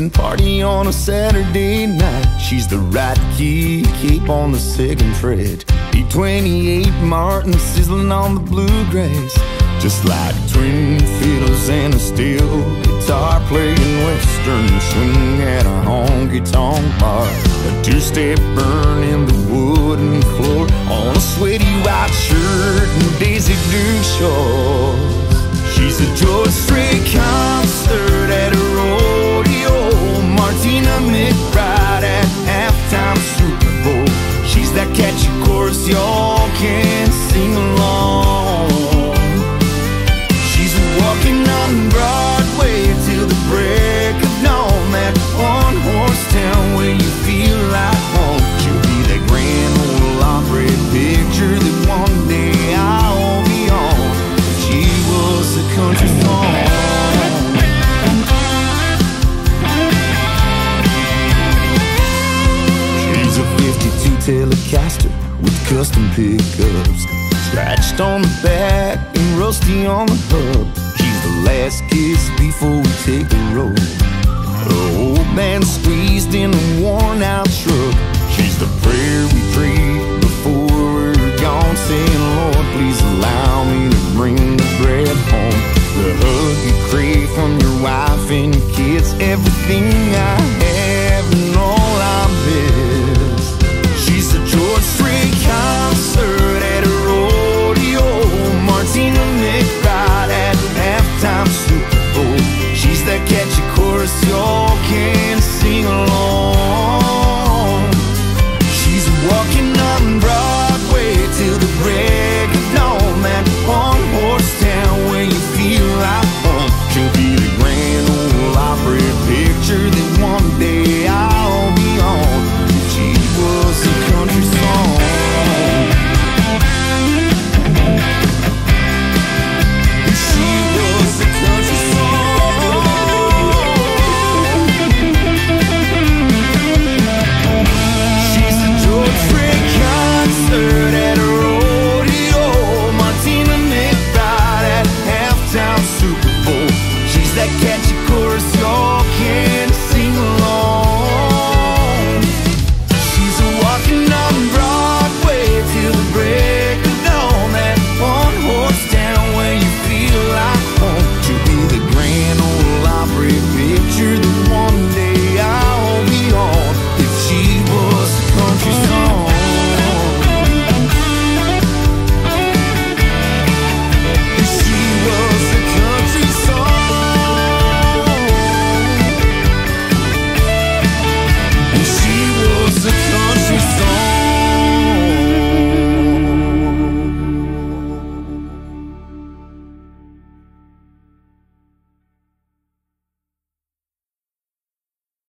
and party on a Saturday night. She's the right keep on the second fret. D-28 Martin sizzling on the bluegrass, just like twin fiddles and a steel guitar, playing western swing at a honky-tonk bar. A two-step burn in the wooden floor on a sweaty white shirt and Daisy Duke shorts. She's a George Strait concert at a rodeo, Martina McBride at halftime Super Bowl. She's that catchy chorus y'all can't sing along. She's walking on Broadway till the break of dawn, that one-horse town where you feel like home. She'll be that grand old Opry picture that one day I'll be on. She was a country song. She's a 52 Telecaster with custom pickups, scratched on the back and rusty on the hub. Last kiss before we take the road, the old man squeezed in a worn-out truck. She's the prayer we prayed before we're gone, saying, Lord, please allow me to bring the bread home. The hug you crave from your wife and your kids, everything I